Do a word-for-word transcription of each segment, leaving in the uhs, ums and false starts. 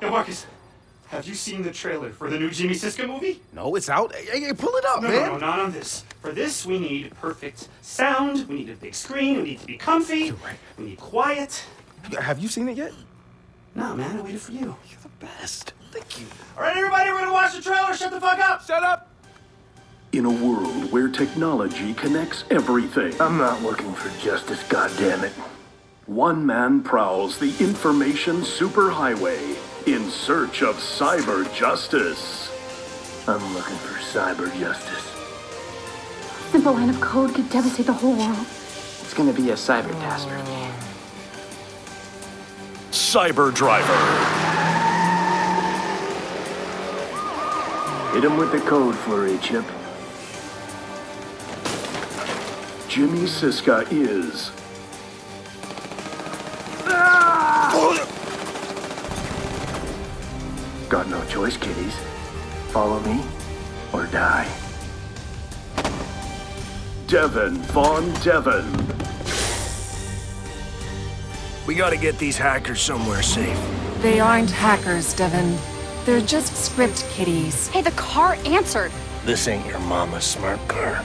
Now, Marcus, have you seen the trailer for the new Jimmy Siska movie? No, it's out. Hey, hey, pull it up, no, man. No, no, not on this. For this, we need perfect sound, we need a big screen, we need to be comfy, you're right. We need quiet. Have you seen it yet? No, man, I waited for you. You're the best. Thank you. All right, everybody, we're going to watch the trailer. Shut the fuck up. Shut up. In a world where technology connects everything. I'm not looking for justice, goddammit. One man prowls the information superhighway in search of cyber justice. I'm looking for cyber justice. A simple line of code could devastate the whole world. It's gonna be a cyber catastrophe. Cyberdriver. Hit him with the code flurry, Chip. Jimmy Siska is... Got no choice, kiddies. Follow me or die. Devin Von Devin. We gotta get these hackers somewhere safe. They aren't hackers, Devin. They're just script kiddies. Hey, the car answered. This ain't your mama's smart car.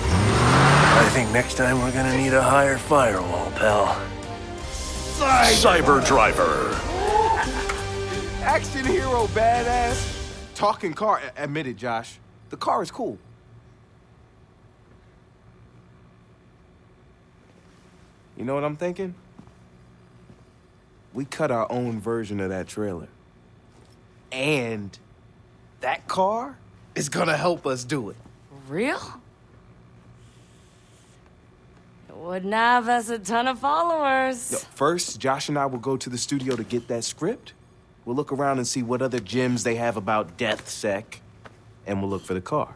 I think next time we're gonna need a higher firewall, pal. Cyberdriver. Cyber Action hero, badass. Talking car, admit it, Josh. The car is cool. You know what I'm thinking? We cut our own version of that trailer. And that car is gonna help us do it. Real? It wouldn't have us a ton of followers. No, first, Josh and I will go to the studio to get that script. We'll look around and see what other gems they have about DedSec, and we'll look for the car.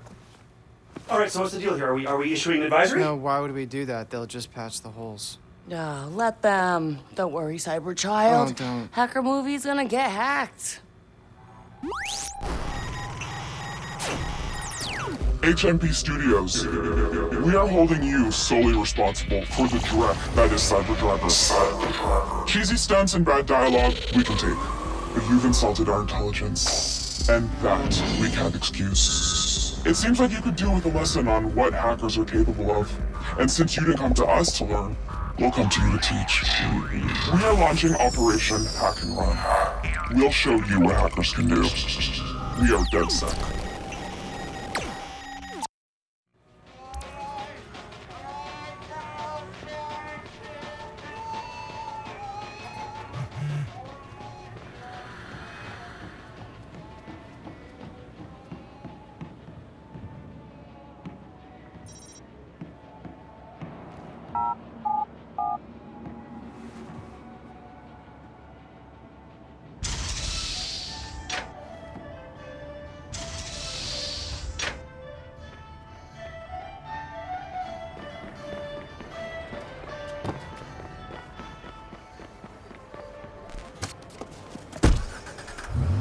All right, so what's the deal here? Are we, are we issuing advisory? No, why would we do that? They'll just patch the holes. No, let them. Don't worry, cyber child. Oh, don't. Hacker movie's gonna get hacked. H M P Studios, we are holding you solely responsible for the dreck that is Cyberdriver. Cyber Cheesy stunts and bad dialogue we can take, but you've insulted our intelligence, and that we can't excuse. It seems like you could do with a lesson on what hackers are capable of, and since you didn't come to us to learn, we'll come to you to teach. We are launching Operation Hack and Run. We'll show you what hackers can do. We are DedSec.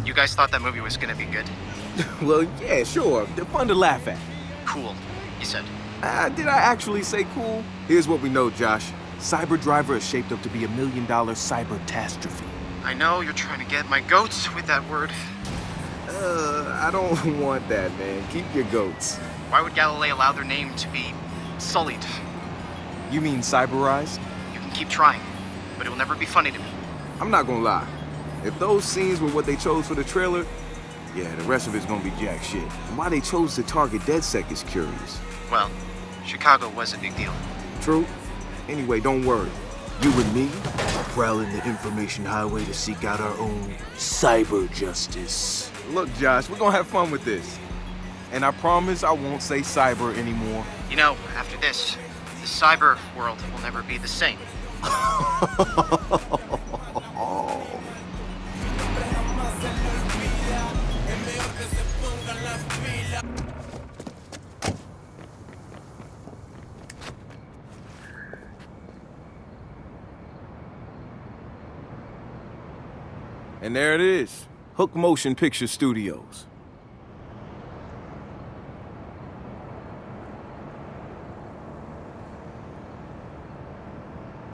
You guys thought that movie was gonna be good? Well, yeah, sure. They're fun to laugh at. Cool, you said. Uh, did I actually say cool? Here's what we know, Josh. Cyberdriver is shaped up to be a million-dollar cyber-tastrophe. I know you're trying to get my goats with that word. Uh, I don't want that, man. Keep your goats. Why would Galilei allow their name to be sullied? You mean cyberized? You can keep trying, but it will never be funny to me. I'm not gonna lie. If those scenes were what they chose for the trailer, yeah, the rest of it's gonna be jack shit. And why they chose to target DedSec is curious. Well, Chicago was a big deal. True. Anyway, don't worry. You and me are prowling the information highway to seek out our own cyber justice. Look, Josh, we're gonna have fun with this. And I promise I won't say cyber anymore. You know, after this, the cyber world will never be the same. And there it is, Hook Motion Picture Studios.